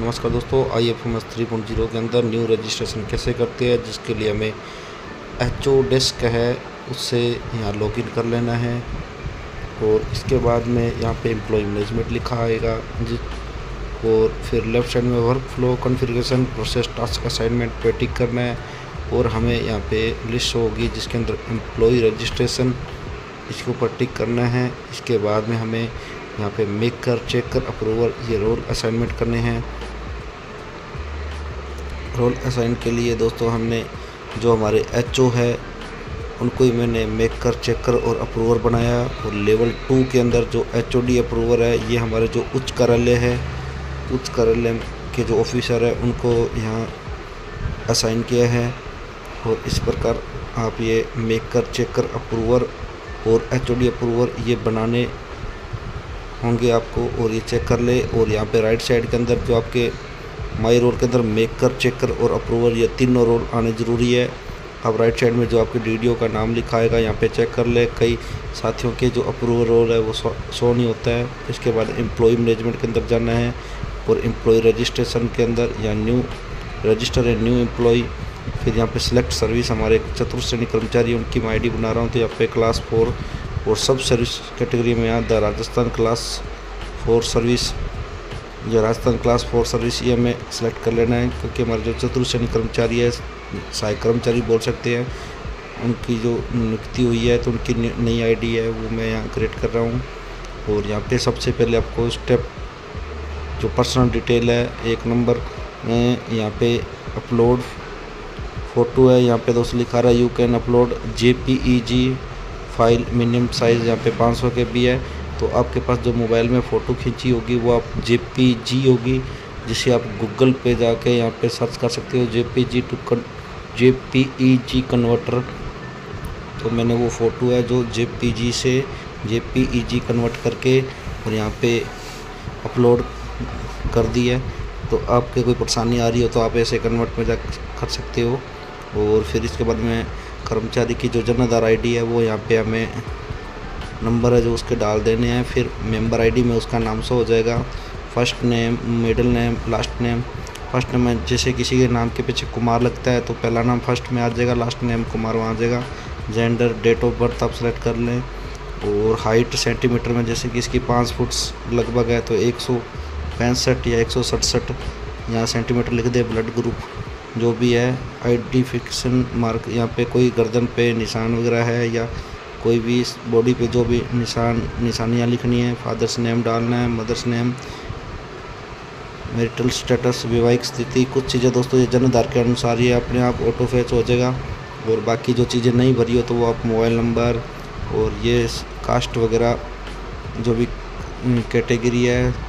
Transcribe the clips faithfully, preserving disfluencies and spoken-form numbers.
नमस्कार दोस्तों, I F M S three point zero के अंदर न्यू रजिस्ट्रेशन कैसे करते हैं, जिसके लिए हमें एच ओ डेस्क है उससे यहाँ लॉगिन कर लेना है। और इसके बाद में यहाँ पे एम्प्लॉय मैनेजमेंट लिखा आएगा, और फिर लेफ़्ट साइड में work flow configuration process task assignment पे टिक करना है। और हमें यहाँ पे लिस्ट होगी जिसके अंदर एम्प्लॉय रजिस्ट्रेशन, इसके ऊपर टिक करना है। इसके बाद में हमें यहाँ पे मेक कर, चेक कर, अप्रूवल, ये रोल असाइनमेंट करने हैं। रोल असाइन के लिए दोस्तों हमने जो हमारे एच ओ है उनको ही मैंने मेकर, चेकर और अप्रूवर बनाया। और लेवल टू के अंदर जो एच ओ डी अप्रूवर है, ये हमारे जो उच्च कार्यालय है, उच्च कार्यालय के जो ऑफिसर है उनको यहाँ असाइन किया है। और इस प्रकार आप ये मेकर, चेकर, अप्रूवर और एच ओ डी अप्रूवर ये बनाने होंगे आपको, और ये चेक कर ले। और यहाँ पे राइट साइड के अंदर जो आपके माई रोल के अंदर मेकर, चेकर और अप्रूवर ये तीनों रोल आने ज़रूरी है। अब राइट साइड में जो आपके डीडीओ का नाम लिखा आएगा यहाँ पे चेक कर ले। कई साथियों के जो अप्रूवल रोल है वो शो, शो नहीं होता है। इसके बाद एम्प्लॉय मैनेजमेंट के अंदर जाना है, और एम्प्लॉय रजिस्ट्रेशन के अंदर या न्यू रजिस्टर है न्यू एम्प्लॉय। फिर यहाँ पे सिलेक्ट सर्विस, हमारे चतुर्थ श्रेणी कर्मचारी उनकी मैं आई डी बना रहा हूँ, तो यहाँ पे क्लास फोर और सब सर्विस कैटेगरी में यहाँ the Rajasthan class four service, जो राजस्थान क्लास फोर सर्विस ये हमें सेलेक्ट कर लेना है, क्योंकि हमारे जो चतुर्थ श्रेणी कर्मचारी है, सहायक कर्मचारी बोल सकते हैं, उनकी जो नियुक्ति हुई है तो उनकी नई आईडी है वो मैं यहाँ क्रिएट कर रहा हूँ। और यहाँ पे सबसे पहले आपको स्टेप जो पर्सनल डिटेल है एक नंबर यहाँ पे अपलोड फ़ोटो है, यहाँ पे दोस्तों लिखा रहा है you can upload J P E G file, minimum size यहाँ पे पाँच सौ के बी है। तो आपके पास जो मोबाइल में फ़ोटो खींची होगी वो आप जेपीजी होगी, जिसे आप गूगल पे जाके यहाँ पे सर्च कर सकते हो, J P G to con J P E G converter. तो मैंने वो फ़ोटो है जो जेपीजी से जेपीईजी कन्वर्ट करके और यहाँ पे अपलोड कर दी है। तो आपके कोई परेशानी आ रही हो तो आप ऐसे कन्वर्ट में जा कर सकते हो। और फिर इसके बाद में कर्मचारी की जो जन्मदार आईडी है वो यहाँ पे हमें नंबर है जो उसके डाल देने हैं। फिर मेंबर आईडी में उसका नाम शो हो जाएगा, first name, middle name, last name. First name में जैसे किसी के नाम के पीछे कुमार लगता है तो पहला नाम फर्स्ट में आ जाएगा, लास्ट नेम कुमार वहाँ आ जाएगा। जेंडर, डेट ऑफ बर्थ आप सेलेक्ट कर लें। और हाइट सेंटीमीटर में जैसे कि इसकी पाँच फुट लगभग है तो एक सौ पैंसठ या एक सौ सड़सठ यहाँ सेंटीमीटर लिख दे। ब्लड ग्रुप जो भी है, आइडेंटिफिकेशन मार्क यहाँ पे कोई गर्दन पे निशान वगैरह है या कोई भी बॉडी पे जो भी निशान निशानियाँ लिखनी है। फादर्स नेम डालना है, मदर्स नेम, मैरिटल स्टेटस, वैवाहिक स्थिति। कुछ चीज़ें दोस्तों ये जन्मदार के अनुसार ये अपने आप ऑटो फेच हो जाएगा, और बाकी जो चीज़ें नहीं भरी हो तो वो आप मोबाइल नंबर और ये कास्ट वगैरह जो भी कैटेगरी है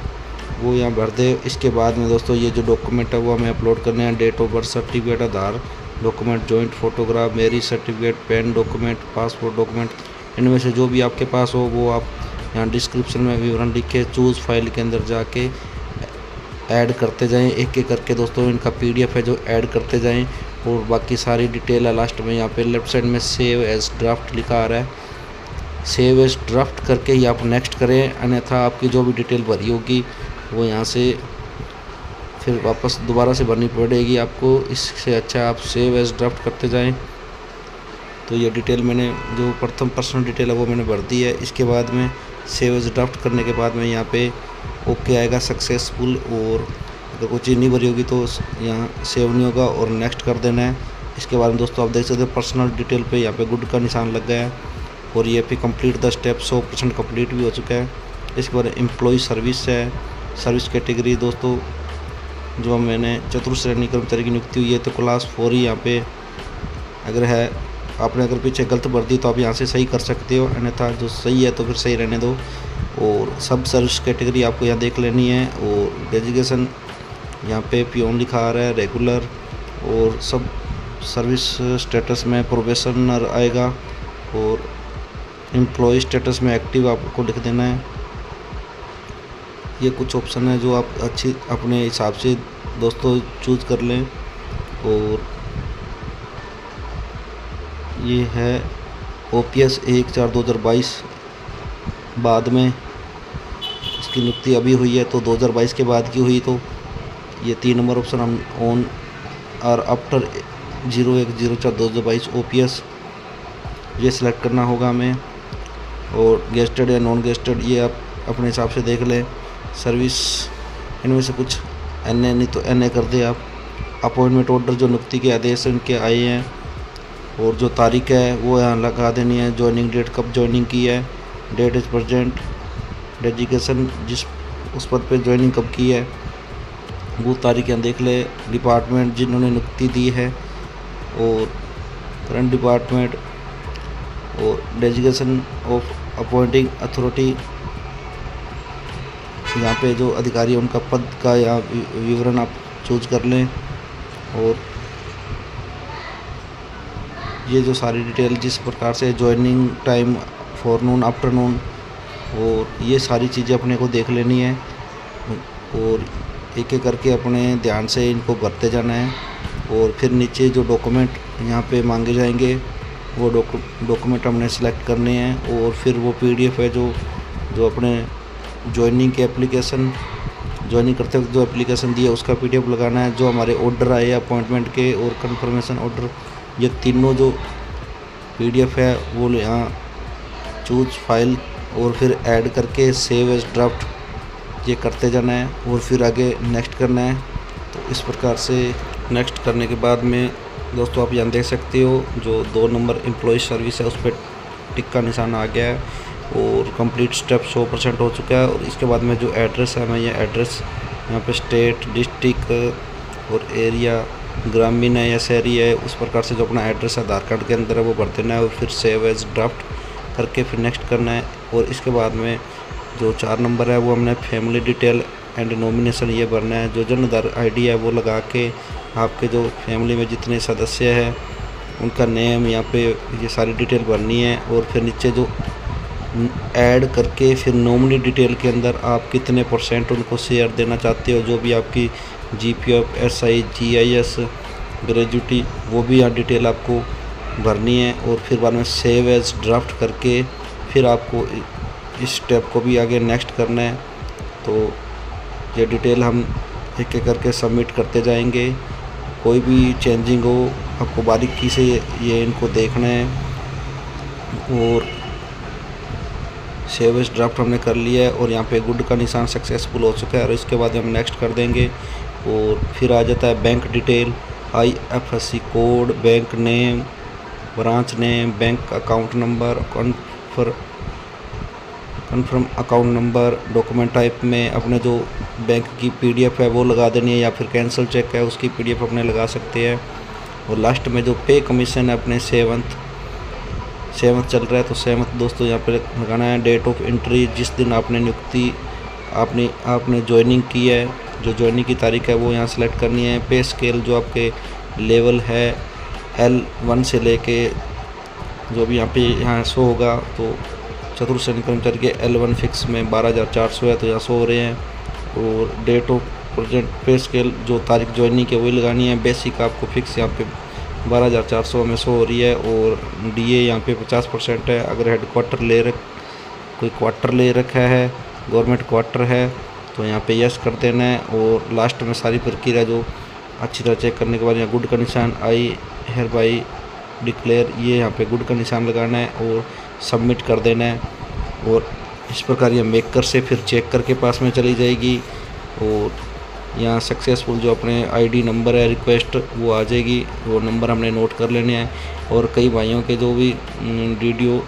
वो यहाँ भर दे। इसके बाद में दोस्तों ये जो डॉक्यूमेंट है वो हमें अपलोड करने हैं, date of birth certificate, Aadhaar document, joint photograph, marriage certificate, PAN document, passport document. इनमें से जो भी आपके पास हो वो आप यहाँ डिस्क्रिप्शन में विवरण लिख के चूज़ फाइल के अंदर जाके ऐड करते जाएं, एक एक करके दोस्तों। इनका पीडीएफ है जो ऐड करते जाएं, और बाकी सारी डिटेल है लास्ट में। यहाँ पे लेफ्ट साइड में सेव एज ड्राफ्ट लिखा आ रहा है, सेव एज ड्राफ्ट करके ही आप नेक्स्ट करें, अन्यथा आपकी जो भी डिटेल भरी होगी वो यहाँ से फिर वापस दोबारा से भरनी पड़ेगी आपको। इससे अच्छा आप सेव एज ड्राफ्ट करते जाएं। तो ये डिटेल मैंने जो प्रथम पर्सनल डिटेल है वो मैंने भर दी है। इसके बाद में सेव एज ड्राफ्ट करने के बाद में यहाँ पे ओके आएगा सक्सेसफुल, और अगर कोई चीज़ नहीं भरी होगी तो यहाँ सेव नहीं होगा और नेक्स्ट कर देना है। इसके बाद में दोस्तों आप देख सकते हो पर्सनल डिटेल पर यहाँ पर गुड का निशान लग गया है, और ये फिर कम्प्लीट द स्टेप सौ परसेंट कम्प्लीट भी हो चुका है। इसके बाद एम्प्लॉय सर्विस है, सर्विस कैटेगरी दोस्तों जो मैंने चतुर्थ श्रेणी कर्मचारी की नियुक्ति हुई है तो क्लास फोर ही यहाँ पे अगर है। आपने अगर पीछे गलत भर दी तो आप यहाँ से सही कर सकते हो, अन्यथा जो सही है तो फिर सही रहने दो। और सब सर्विस कैटेगरी आपको यहाँ देख लेनी है। और डेजिग्नेशन यहाँ पे पियोन लिखा आ रहा है, रेगुलर। और सब सर्विस स्टेटस में प्रोबेशनर आएगा, और एम्प्लॉय स्टेटस में एक्टिव आपको लिख देना है। ये कुछ ऑप्शन है जो आप अच्छी अपने हिसाब से दोस्तों चूज़ कर लें। और ये है ओपीएस एक चार दो हज़ार बाईस बाद में इसकी नियुक्ति अभी हुई है, तो दो हज़ार बाईस के बाद की हुई तो ये तीन नंबर ऑप्शन हम ऑन और आफ्टर जीरो एक जीरो चार दो हज़ार बाईस ओ पी एस ये सिलेक्ट करना होगा हमें। और गेस्टेड या नॉन गेस्टेड ये आप अपने हिसाब से देख लें। सर्विस इनमें से कुछ एन ए नहीं तो एन ए कर दें आप। अपॉइंटमेंट ऑर्डर जो नियुक्ति के आदेश इनके आए हैं और जो तारीख है वो यहाँ लगा देनी है। जॉइनिंग डेट कब जॉइनिंग की है, डेट इज प्रजेंट, डेडिकेशन जिस उस पद पे जॉइनिंग कब की है वो तारीखें देख ले। डिपार्टमेंट जिन्होंने नियुक्ति दी है और करंट डिपार्टमेंट और डेजिग्नेशन ऑफ अपॉइंटिंग अथॉरिटी, यहाँ पे जो अधिकारी है उनका पद का या विवरण आप चूज कर लें। और ये जो सारी डिटेल जिस प्रकार से जॉइनिंग टाइम फॉरनून आफ्टरनून और ये सारी चीज़ें अपने को देख लेनी है और एक एक करके अपने ध्यान से इनको भरते जाना है। और फिर नीचे जो डॉक्यूमेंट यहाँ पे मांगे जाएंगे वो डॉक्यूमेंट हमने सेलेक्ट करने हैं। और फिर वो पीडीएफ है जो जो अपने जॉइनिंग के एप्लीकेशन जॉइनिंग करते वक्त जो एप्लीकेशन दिया उसका पीडीएफ लगाना है। जो हमारे ऑर्डर आए अपॉइंटमेंट के और कंफर्मेशन ऑर्डर, ये तीनों जो पीडीएफ है वो यहाँ चूज फाइल और फिर ऐड करके सेव एज ड्राफ्ट ये करते जाना है। और फिर आगे नेक्स्ट करना है। तो इस प्रकार से नेक्स्ट करने के बाद में दोस्तों आप यहाँ देख सकते हो जो दो नंबर एम्प्लॉय सर्विस है उस पर टिक का निशान आ गया है और कंप्लीट स्टेप सौ परसेंट हो चुका है। और इसके बाद में जो एड्रेस है, हमें ये एड्रेस यहाँ पे स्टेट डिस्ट्रिक्ट और एरिया ग्रामीण है या शहरी है उस प्रकार से जो अपना एड्रेस आधार कार्ड के अंदर है वो भर देना है। और फिर सेव एज ड्राफ्ट करके फिर नेक्स्ट करना है। और इसके बाद में जो चार नंबर है वो हमने फैमिली डिटेल एंड नॉमिनेशन ये भरना है। जो जन आधार आई डी है वो लगा के आपके जो फैमिली में जितने सदस्य हैं उनका नेम यहाँ पे ये सारी डिटेल भरनी है। और फिर नीचे जो ऐड करके फिर नॉमिनी डिटेल के अंदर आप कितने परसेंट उनको शेयर देना चाहते हो, जो भी आपकी G P F S I G I S gratuity वो भी यहाँ डिटेल आपको भरनी है। और फिर बाद में सेव एज ड्राफ्ट करके फिर आपको इस स्टेप को भी आगे नेक्स्ट करना है। तो ये डिटेल हम एक एक करके सबमिट करते जाएंगे। कोई भी चेंजिंग हो आपको बारीकी से ये इनको देखना है। और सेव एज ड्राफ्ट हमने कर लिया है और यहाँ पे गुड का निशान सक्सेसफुल हो चुका है। और इसके बाद हम नेक्स्ट कर देंगे। और फिर आ जाता है bank detail, I F S C code, bank name, branch name, bank account number, confer confirm account number. Document type में अपने जो बैंक की पीडीएफ है वो लगा देनी है या फिर कैंसिल चेक है उसकी पीडीएफ अपने लगा सकते हैं। और लास्ट में जो पे कमीशन है अपने सेवंथ सेवंथ चल रहा है तो सेवंथ दोस्तों यहाँ पे लगाना है। डेट ऑफ एंट्री जिस दिन आपने नियुक्ति आपने आपने ज्वाइनिंग की है, जो ज्वाइनिंग की तारीख है वो यहाँ सेलेक्ट करनी है। पे स्केल जो आपके लेवल है एल वन से ले कर जो भी यहाँ पे यहाँ शो होगा, तो चतुर्थ श्रेणी कर्मचारी के एल वन फिक्स में बारह हज़ार चार सौ है तो यहाँ सौ हो रहे हैं। और date of present pay scale जो तारीख ज्वाइनिंग की वही लगानी है। बेसिक आपको फिक्स यहाँ पे बारह हज़ार चार सौ में सौ हो रही है। और डी ए यहाँ पर पचास परसेंट है। अगर हेड क्वार्टर ले रख कोई क्वार्टर ले रखा है, गवर्नमेंट क्वार्टर है, तो यहाँ पे यस कर देना है। और लास्ट में सारी प्रक्रिया जो अच्छी तरह चेक करने के बाद यहाँ गुड का निशान आई हेयर बाई डिक्लेयर ये यहाँ पे गुड का निशान लगाना है और सबमिट कर देना है। और इस प्रकार यह मेकर से फिर चेक करके पास में चली जाएगी। और यहाँ सक्सेसफुल जो अपने आईडी नंबर है रिक्वेस्ट वो आ जाएगी, वो नंबर हमने नोट कर लेने हैं। और कई भाइयों के जो भी वीडियो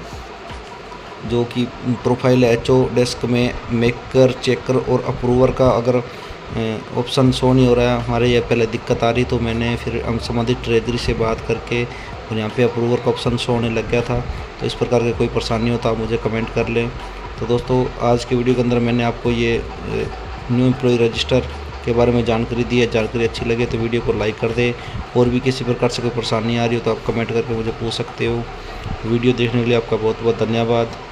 जो कि प्रोफाइल एच ओ डेस्क में मेकर चेकर और अप्रूवर का अगर ऑप्शन शो नहीं हो रहा है, हमारे ये पहले दिक्कत आ रही, तो मैंने फिर हम संबंधित ट्रेजरी से बात करके और यहाँ पे अप्रूवर का ऑप्शन शो होने लग गया था। तो इस प्रकार की कोई परेशानी हो तो आप मुझे कमेंट कर लें। तो दोस्तों आज की वीडियो के अंदर मैंने आपको ये न्यू एम्प्लॉय रजिस्टर के बारे में जानकारी दी है। जानकारी अच्छी लगे तो वीडियो को लाइक कर दें। और भी किसी प्रकार से कोई परेशानी आ रही हो तो आप कमेंट करके मुझे पूछ सकते हो। वीडियो देखने के लिए आपका बहुत बहुत धन्यवाद।